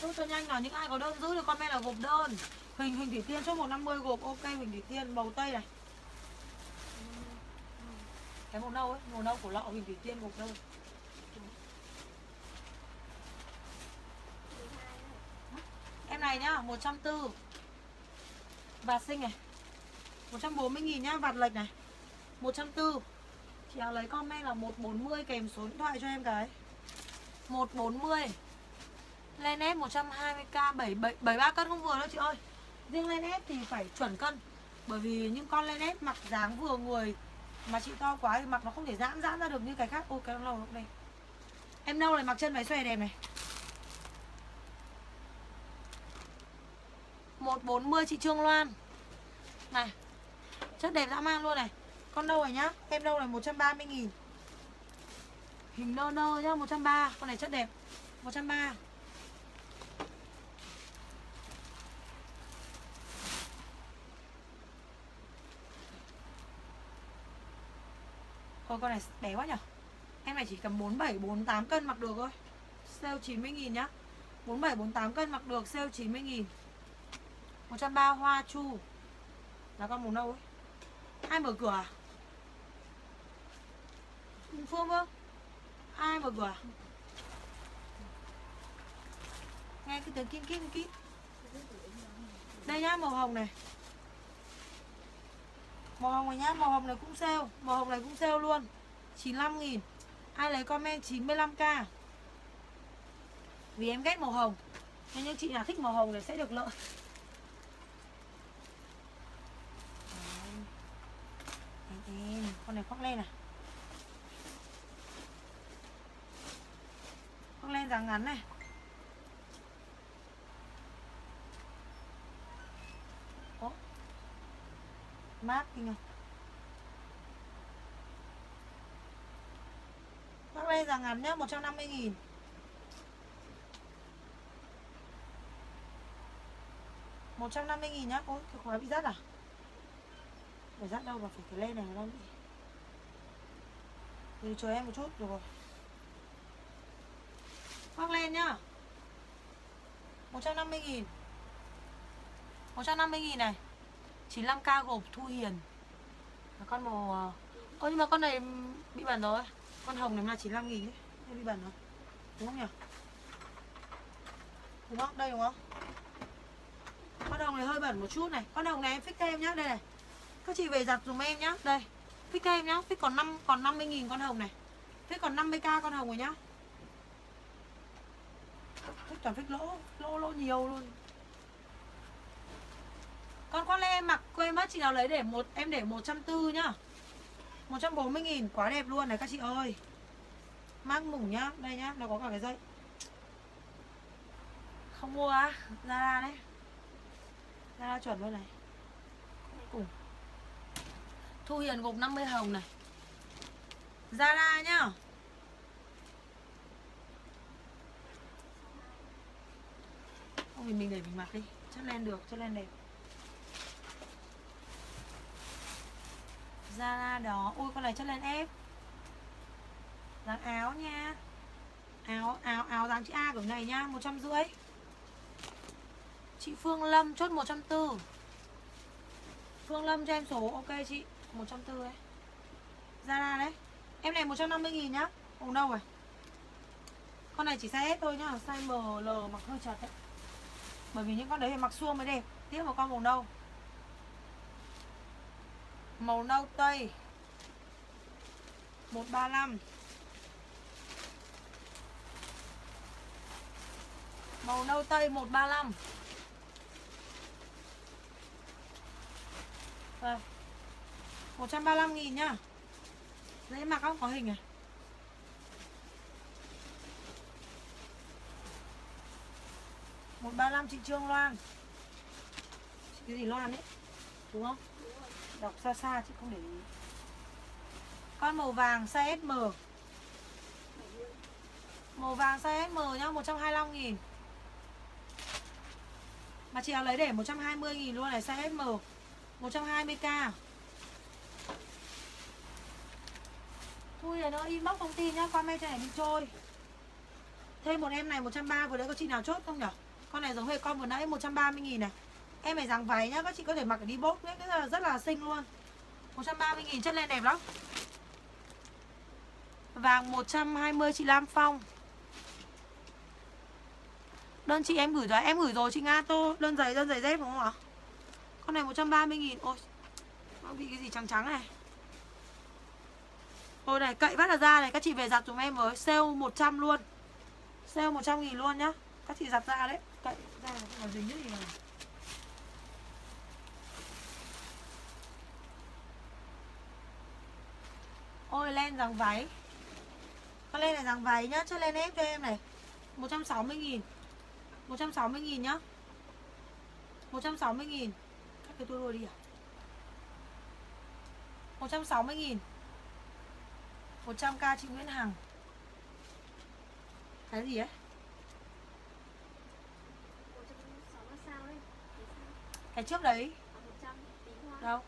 Chốt cho nhanh nào, những ai có đơn giữ được comment là gộp đơn. Huỳnh Thị Tiên chốt 150 gộp. Ok Huỳnh Thị Tiên màu tây này. Cái màu nâu ấy, màu nâu của lọ Huỳnh Thị Tiên gộp đơn. Em này nhá, 140. Vạt xinh này, 140.000 nhá, vạt lệch này, 140. Chị nào lấy comment là 140 kèm số điện thoại cho em cái. 140. Lên ép 120k, 73 cân không vừa đâu chị ơi. Riêng lên ép thì phải chuẩn cân. Bởi vì những con lên ép mặc dáng vừa người. Mà chị to quá thì mặc nó không thể giãn ra được như cái khác. Ô cái nâu nó đây. Em nâu này mặc chân váy xòe đẹp này. 140 chị Trương Lan. Này, chất đẹp dã man luôn này. Con đâu rồi nhá, em đâu này 130.000. Hình nơ nhá, 130, con này chất đẹp 130. Ôi con này bé quá nhở. Em này chỉ cầm 47, 48 cân mặc được thôi. Sale 90.000 nhá. 47, 48 cân mặc được, sale 90.000. 130 hoa chu. Là con màu nâu ấy. Ai mở cửa à? Phương ơi, ai mở cửa à? Nghe cái tiếng kim. Đây nhá, màu hồng này. Màu hồng này nhá, màu hồng này cũng sale. Màu hồng này cũng sale luôn, 95.000. Ai lấy comment 95k. Vì em ghét màu hồng. Nhưng những chị nào thích màu hồng thì sẽ được lợi. Con này khoác len này. Khoác len dáng ngắn này. Ủa? Mát kinh không? Khoác len dáng ngắn nhá, 150.000. nhá. Ôi, cái khói bị rắt à? Phải rắt đâu mà phải cái len này nó bị. Thì chờ em một chút được rồi. Khoác len nhá, 150.000. 150.000 này, 95k gộp. Thu Hiền là con màu. Ôi nhưng mà con này bị bẩn rồi. Con hồng này là 95.000 đấy. Nó bị bẩn rồi, đúng không nhỉ? Đúng không? Đây đúng không? Con hồng này hơi bẩn một chút này. Con hồng này em fix thêm nhá, đây này. Các chị về giặt dùm em nhá, đây. Fix thêm nhá, fix còn 50.000 con hồng này. Thế còn 50k con hồng rồi nhá. Thích toàn thích lỗ nhiều luôn. Con khoác lê mặc quê mất, chị nào lấy để một em để 140 nhá. 140.000 quá đẹp luôn này các chị ơi. Mang mủng nhá, đây nhá, nó có cả cái dây. Không mua á, Zara đấy. Zara chuẩn luôn này. Cùng. Thu Hiền gộp 50 hồng này. Zara nhá. Không thì mình để mình mặc đi, chất len được, chất len đẹp. Zara đó, ui con này chất lên ép. Dán áo nha. Áo dán chữ A kiểu này nha, 150. Chị Phương Lâm chốt 140. Phương Lâm cho em số, ok chị, 140 đấy. Zara đấy. Em này 150.000 nhá. Còn đâu rồi? Con này chỉ size S thôi nhá, size ML mặc hơi chật đấy. Bởi vì những con đấy phải mặc suông mới đẹp. Tiếp vào con màu nâu. Màu nâu tây 135. Màu nâu tây 135. Đây 135.000 nhá. Dễ mặc không? Có hình này. À? 135 chị Trương Lan. Chị cái gì Loan ấy, đúng không? Đọc xa xa chứ không để ý. Con màu vàng size SM. Màu vàng size SM nhá, 125.000. Mà chị nào lấy để 120.000 luôn này, size SM 120k. Thôi là nó inbox thông tin nhá, comment cho này đi trôi. Thêm một em này 130, vừa nãy có chị nào chốt không nhỉ? Con này giống hệt con vừa nãy 130.000 này. Em này dáng váy nhá, các chị có thể mặc để đi bốt đấy, rất là xinh luôn. 130.000 chất lên đẹp lắm. Vàng 120 chị Lam Phong. Đơn chị em gửi rồi, chị Nga Tô, đơn giày dép đúng không ạ? Con này 130.000. Ôi. Nó bị cái gì trắng trắng này. Ôi này cậy vắt là ra này, các chị về giặt dùm em với, sale 100 luôn. Sale 100.000 luôn nhá. Các chị giặt ra đấy, cậy ra nó dính nhất gì này. Ôi len dáng váy. Con len này dáng váy nhá, cho len ép cho em này. 160.000. 160.000 nhá. 160.000. Cắt cái tua đuôi đi à? 160.000. 100k chị Nguyễn Hằng. Cái gì ấy? 160 sao đấy. Cái trước đấy. 100 tính hoa. Đâu?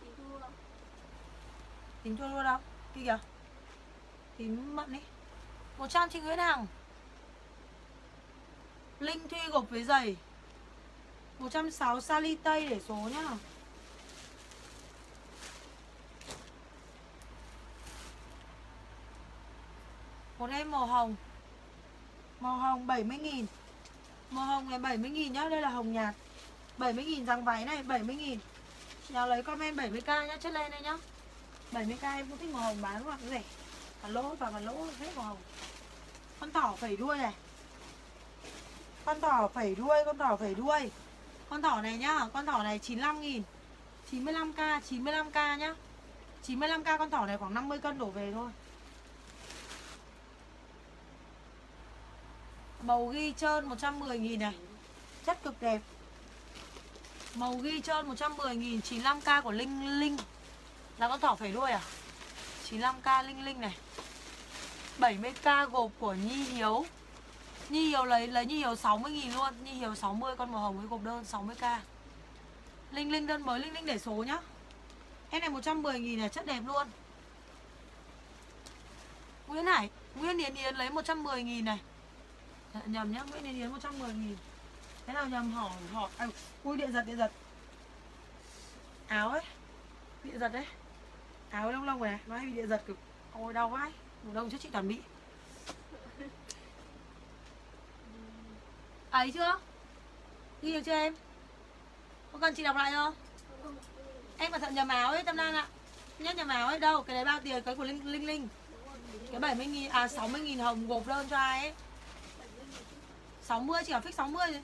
Tính tua đua đâu? Cái kìa. Tím mận ấy. 100 chị Nguyễn Hằng. Linh Thùy gộp với giày 160 sali tây để số nhá. Một em màu hồng. Màu hồng 70.000. Màu hồng này 70.000 nhá. Đây là hồng nhạt 70.000, dáng váy này 70.000. Nào lấy comment 70k nhá. Chất lên đây nhá. 70k em cũng thích màu hồng, bán cũng là cái rẻ. Cả lỗ và lỗ hết màu hồng. Con thỏ phẩy đuôi này. Con thỏ phẩy đuôi. Con thỏ này nhá, con thỏ này 95.000. 95k nhá. 95k con thỏ này khoảng 50 cân đổ về thôi. Màu ghi trơn 110.000 này. Chất cực đẹp. Màu ghi trơn 110.000, 95k của Linh Linh. Là con thỏ phải đuôi à? 95k Linh Linh này. 70k gộp của Nhi Hiếu. Nhi Hiếu lấy Nhi Hiếu 60.000 luôn. Nhi Hiếu 60, con màu hồng với gộp đơn 60k. Linh Linh đơn mới, Linh Linh để số nhá. Em này 110.000 này, chất đẹp luôn. Nguyễn Hải, Nguyễn Yến lấy 110.000 này. Nhầm nhá, Nguyễn Yến 110.000. Thế nào nhầm hỏi. À, ui điện giật. Áo ấy. Điện giật đấy. Áo lông này, nó hay bị điện giật cực. Ôi đau vãi, ngủ đông chứ chị toàn bị. Ấy chưa? Ghi được chưa em? Có cần chị đọc lại không? Em cẩn thận nhầm áo ấy Tâm Lan ạ. Nhớ nhầm áo ấy đâu, cái đấy bao tiền, cái của Linh Linh. Cái 70.000, à 60.000 hồng gộp đơn cho ai ấy. 60, chỉ là fix 60.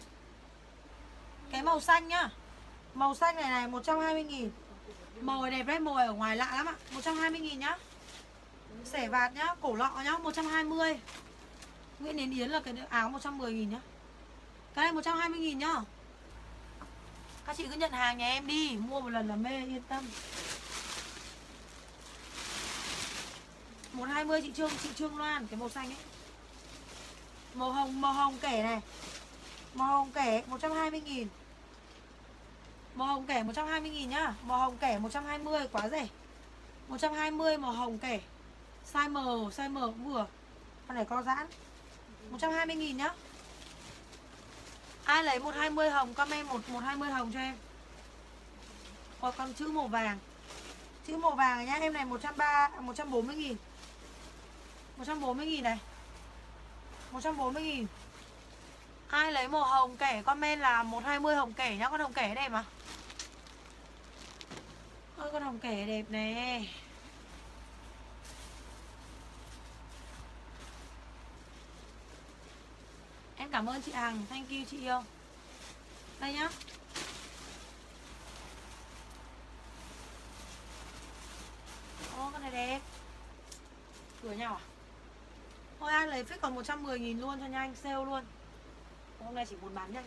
Cái màu xanh nhá. Màu xanh này này 120.000. Màu này đẹp đấy, màu này ở ngoài lạ lắm ạ. 120.000 nhá. Xẻ vạt nhá, cổ lọ nhá, 120. Nguyễn Yến là cái áo 110.000 nhá. Cái này 120.000 nhá. Các chị cứ nhận hàng nhà em đi, mua một lần là mê, yên tâm. 120 chị Trương Loan, cái màu xanh ấy. Màu hồng kẻ này. Màu hồng kẻ 120.000. Màu hồng kẻ 120.000 nhá. Màu hồng kẻ 120 quá rẻ. 120 màu hồng kẻ. Size M cũng vừa. Con này có giãn. 120.000 nhá. Ai lấy 120 hồng comment 120 hồng cho em. Có con chữ màu vàng. Chữ màu vàng này nhá, em này 140.000. 140.000 này. 140.000. Ai lấy màu hồng kẻ comment là 120 hồng kẻ nhá, con hồng kẻ đẹp mà. Ôi con hồng kẻ đẹp này. Em cảm ơn chị Hằng, thank you chị yêu. Đây nhá. Ô con này đẹp. Cửa nhau à? Thôi ai lấy fix còn 110.000 luôn cho nhanh, sale luôn. Hôm nay chỉ muốn bán nhanh.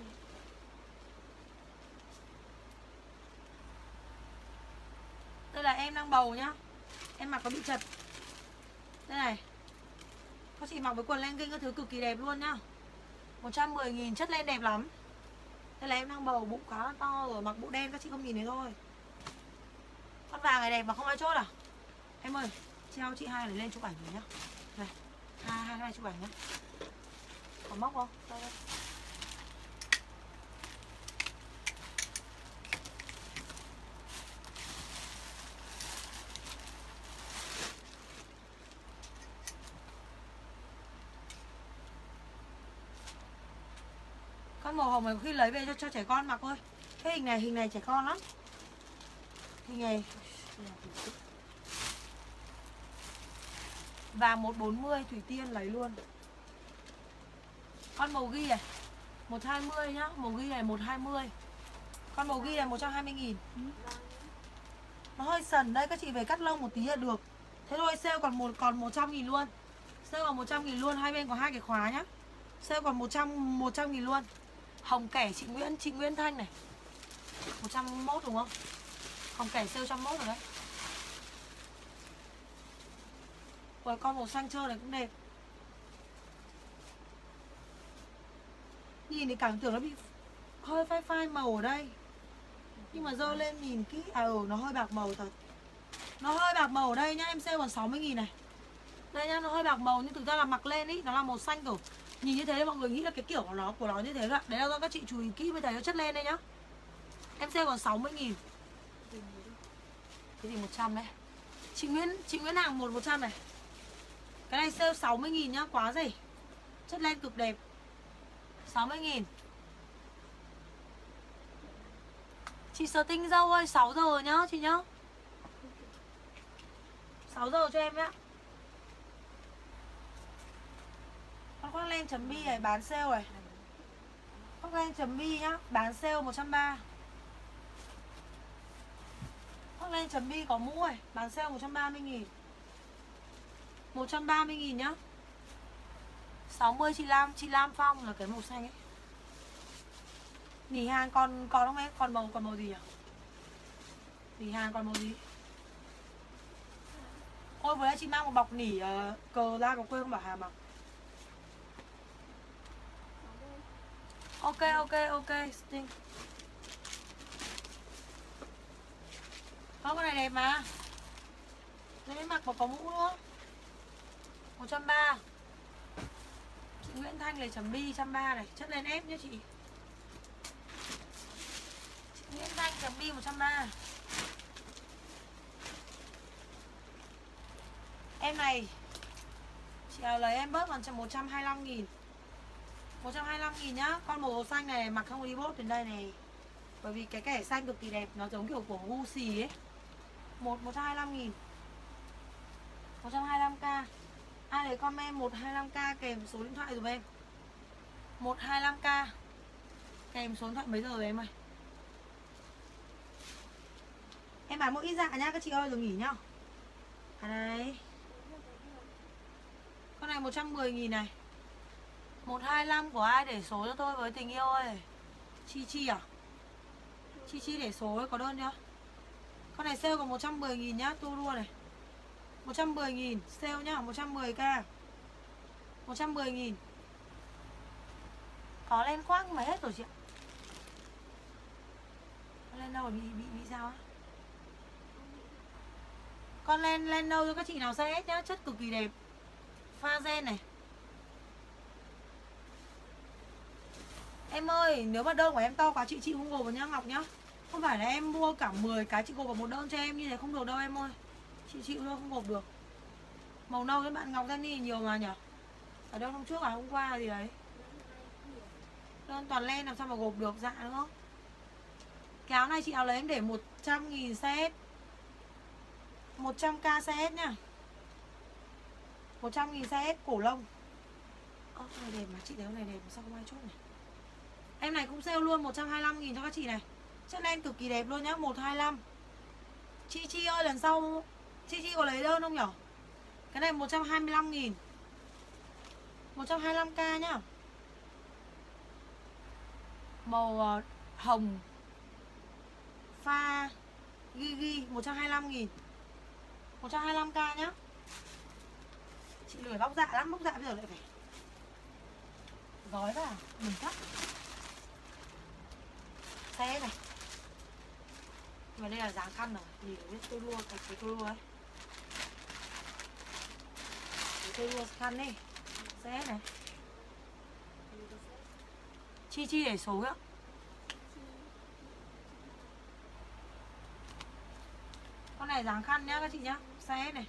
Đây là em đang bầu nhá. Em mặc có bị chật. Đây này. Các chị mặc với quần len kinh các thứ cực kỳ đẹp luôn nhá. 110.000 chất lên đẹp lắm. Đây là em đang bầu, bụng khá là to rồi, mặc bộ đen các chị không nhìn thấy thôi. Con vàng này đẹp mà không ai chốt à? Em ơi, treo chị hai này lên chụp ảnh rồi nhá. Này, hai chụp ảnh nhá. Có móc không? Đây đây. Màu hồng này khi lấy về cho trẻ con mặc thôi. Cái hình này trẻ con lắm. Hình này. Và 140 Thủy Tiên lấy luôn. Con màu ghi này 120 nhá. Màu ghi này 120. Con màu ghi này 120.000. Nó hơi sần đây. Các chị về cắt lông một tí là được. Thế thôi sale còn 100.000 luôn. Sale còn 100.000 luôn. Hai bên có hai cái khóa nhá. Sale còn 100.000 luôn. Hồng kẻ chị Nguyễn Thanh này 101 đúng không? Hồng kẻ sale 101 rồi đấy. Rồi con màu xanh trơ này cũng đẹp. Nhìn thì cảm tưởng nó bị hơi phai màu ở đây. Nhưng mà dơ lên nhìn kỹ. À nó hơi bạc màu thật. Nó hơi bạc màu ở đây nhá. Em sale còn 60.000 này. Đây nhá, nó hơi bạc màu. Nhưng thực ra là mặc lên ý, nó là màu xanh rồi. Nhìn như thế mọi người nghĩ là cái kiểu của nó như thế ạ. Đấy là do các chị chú ý kỹ mới thấy nó chất lên đây nhá. Em sale còn 60.000. Cái gì 100 đấy. Chị Nguyễn Hằng 1.100 này. Cái này sale 60.000 nhá, quá rẻ. Chất lên cực đẹp. 60.000. Chị Sở Tinh Dâu ơi, 6 giờ nhá chị nhá. 6 giờ cho em nhá. Con khoác len chấm bi này bán sale này. Khoác len chấm bi nhá, bán sale 130. Khoác len chấm bi có mũ này, bán sale 130.000. 130.000 nhá. 60 chị Lam Phong là cái màu xanh ấy. Nỉ hàng còn không em? Còn màu gì nhỉ? Nỉ hàng còn màu gì? Ôi vừa nãy chị mang một bọc nỉ cờ ra, có quên không bảo Hà mặc. Ok. Con này đẹp mà. Đây mới mặc mà có mũ nữa. 130. Chị Nguyễn Thanh này chấm bi 130 này, chất lên ép nhá chị. Chị Nguyễn Thanh chấm bi 130. Em này chị lấy em bớt còn 125.000. 125.000 nhá. Con màu xanh này mặc không đi bốt đến đây này. Bởi vì cái kẻ xanh cực kỳ đẹp. Nó giống kiểu của Gucci ấy. 125.000. 125k. Ai đấy comment 125k kèm số điện thoại dùm em. 125k kèm số điện thoại mấy giờ rồi em ơi? Em bán mỗi ít dạ nhá các chị ơi, rồi nghỉ nhá. À đấy, con này 110.000 này. 125 của ai để số cho tôi với tình yêu ơi? Chi Chi à? Chi Chi để số ấy, có đơn chưa? Con này sale còn 110.000 nhá, tu luôn này. 110.000 sale nhá, 110k. 110.000. Có lên khoác mà hết rồi chị ạ. Con lên đâu rồi, bị sao á? Con lên đâu cho các chị nào sẽ hết nhá, chất cực kỳ đẹp. Pha gen này. Em ơi, nếu mà đơn của em to quá chị không gộp vào nhá Ngọc nhá. Không phải là em mua cả 10 cái chị gộp vào một đơn cho em như thế không được đâu em ơi. Chị chịu đâu, không gộp được. Màu nâu các bạn Ngọc Jenny nhiều mà nhỉ. Ở đâu hôm trước à, hôm qua gì đấy. Đơn toàn len làm sao mà gộp được dạ đúng không? Cái áo này chị áo lấy em để 100.000 set. 100k set nha. 100.000 set cổ lông. Ơ này đẹp mà chị thấy con này đẹp mà sao không ai chốt này. Em này cũng sale luôn 125.000 cho các chị này. Chất len cực kỳ đẹp luôn nhá, 125. Chị Chi ơi lần sau Chi có lấy đơn không nhở? Cái này 125.000. 125k nhá. Màu hồng pha ghi 125.000. 125k nhá. Chị lười bóc dạ lắm, bóc dạ bây giờ lại phải gói vào, mình cắt. Xe này. Và đây là dáng khăn rồi, nhìn biết tôi lua cái tôi lua ấy. Tôi lua khăn đi. Xe này. Chi để số ạ. Con này dáng khăn nhá các chị nhá. Xe này.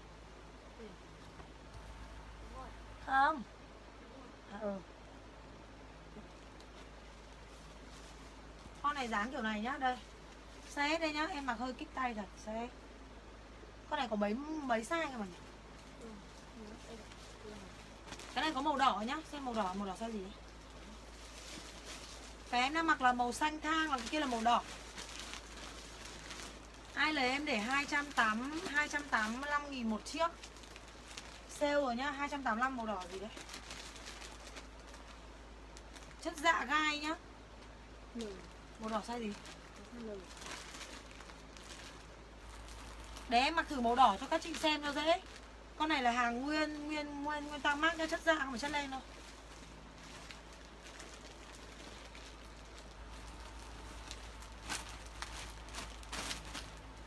Không. Con này dáng kiểu này nhá, đây. Xé đây nhá, em mặc hơi kích tay thật, xé. Con này có mấy size cơ mà nhỉ? Cái này có màu đỏ nhá, xem màu đỏ size gì? Cái em đang mặc là màu xanh thang, còn cái kia là màu đỏ. Ai lấy em để 285.000 một chiếc. Sale rồi nhá, 285 màu đỏ gì đấy. Chất dạ gai nhá. Màu đỏ size gì? Để em mặc thử màu đỏ cho các chị xem cho dễ. Con này là hàng nguyên tăng mát nhá, chất dạ không phải chất len đâu.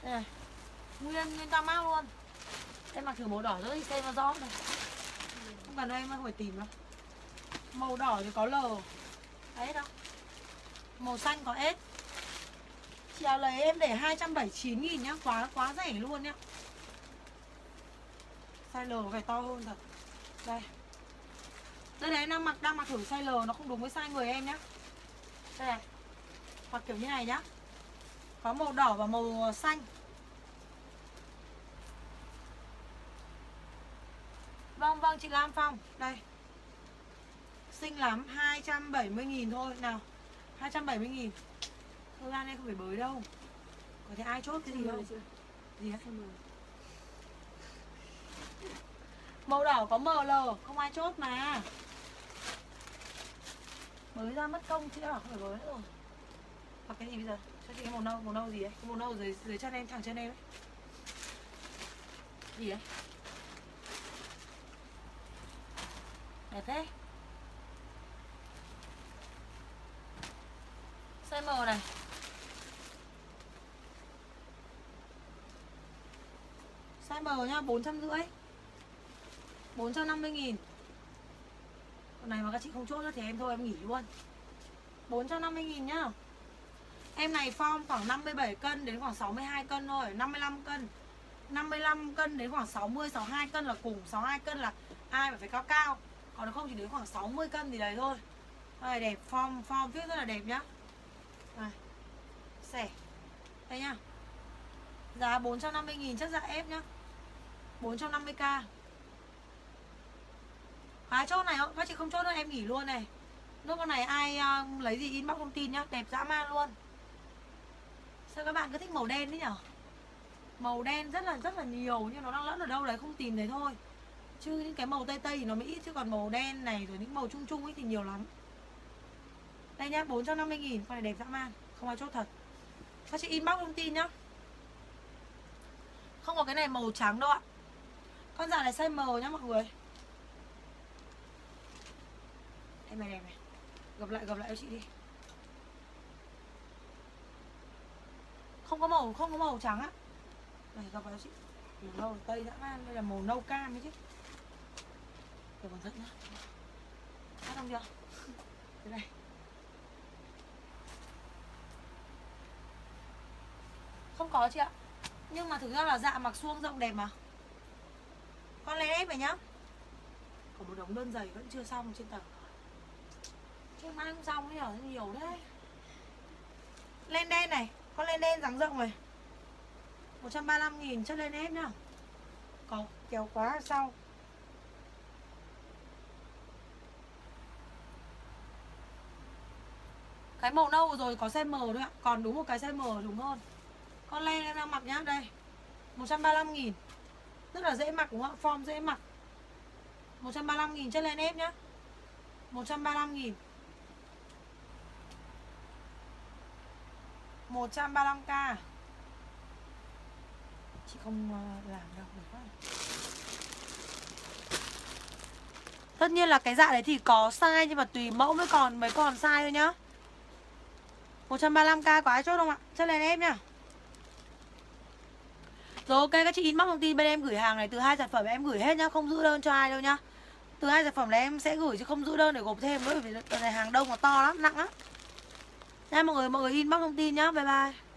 Đây này. Nguyên tăng mát luôn. Em mặc thử màu đỏ cho các chị xem cho rõ này. Không cần đâu em phải tìm đâu. Màu đỏ thì có L. Đấy đâu. Màu xanh có S. Chị áo lấy em để 279.000 nhá, quá rẻ luôn nhá. Size L phải to hơn thật. Đây. Đây này em đang mặc thử size L nó không đúng với size người em nhá. Đây này. Hoặc kiểu như này nhá. Có màu đỏ và màu xanh. Vâng chị Lam Phong, đây. Xinh lắm, 270.000 thôi nào. 270.000. Thôi ra đây không phải bới đâu. Có thể ai chốt cái gì không? Gì á? Màu đỏ có ML, không ai chốt mà. Bới ra mất công chứ không phải bới nữa rồi. Hoặc cái gì bây giờ? Cho chị cái màu nâu gì ấy? Cái màu nâu dưới chân em, thẳng chân em ấy. Gì ấy? Đẹp thế. Size M này. Size M nhá, 450. 450.000. Còn này mà các chị không chốt nữa thì em thôi em nghỉ luôn. 450.000 nhá. Em này form khoảng 57 cân đến khoảng 62 cân thôi, 55 cân. 55 cân đến khoảng 60, 62 cân là cùng, 62 cân là ai phải cao. Còn nó không chỉ đến khoảng 60 cân thì đấy thôi. Con này đẹp, form viết rất là đẹp nhá. À, rẻ. Đây nhá. Giá 450.000 chất dạ ép nhá. 450k. Phá chốt này không? Chị không chốt nữa, em nghỉ luôn này. Nốt con này ai lấy gì inbox thông tin nhá. Đẹp dã man luôn. Sao các bạn cứ thích màu đen đấy nhở? Màu đen rất là nhiều, nhưng nó đang lẫn ở đâu đấy không tìm thấy thôi. Chứ những cái màu tây tây thì nó mới ít, chứ còn màu đen này rồi những màu chung chung ấy thì nhiều lắm. Đây nhá, 450.000. Con này đẹp dã man, không ai chốt thật. Các chị inbox thông tin nhá. Không có cái này màu trắng đâu ạ. Con dạo này size màu nhá mọi người. Em này đẹp này. Gặp lại cho chị đi. Không có màu trắng á. Này gặp lại cho chị. Màu tây dã man, đây là màu nâu cam đấy chứ. Để còn giận nhá. Bắt không chưa? Thế này. Không có chị ạ. Nhưng mà thực ra là dạ mặc suông rộng đẹp mà. Con lấy em phải nhá. Còn một đống đơn giày vẫn chưa xong trên tầng. Chứ mai không xong nhở, nhiều đấy. Len đen này, con len đen dáng rộng này. 135.000 chất lên em nhá. Có kéo quá sau. Cái màu nâu rồi có size M thôi ạ. Còn đúng một cái size M đúng hơn. Con len em đang mặc nhá, đây 135.000. Rất là dễ mặc đúng không ạ, form dễ mặc. 135.000 chất lên ép nhá. 135.000 135k. Chị không làm đâu được. Tất nhiên là cái dạ đấy thì có size, nhưng mà tùy mẫu mới còn mấy còn size thôi nhá. 135k có ai chốt không ạ? Chất lên ép nhá. Rồi ok, các chị inbox thông tin bên em gửi hàng này. Từ 2 sản phẩm em gửi hết nhá, không giữ đơn cho ai đâu nhá. Từ 2 sản phẩm này em sẽ gửi chứ không giữ đơn để gộp thêm nữa, bởi vì đợt này hàng đông mà to lắm, nặng lắm. Nha mọi người inbox thông tin nhá. Bye bye.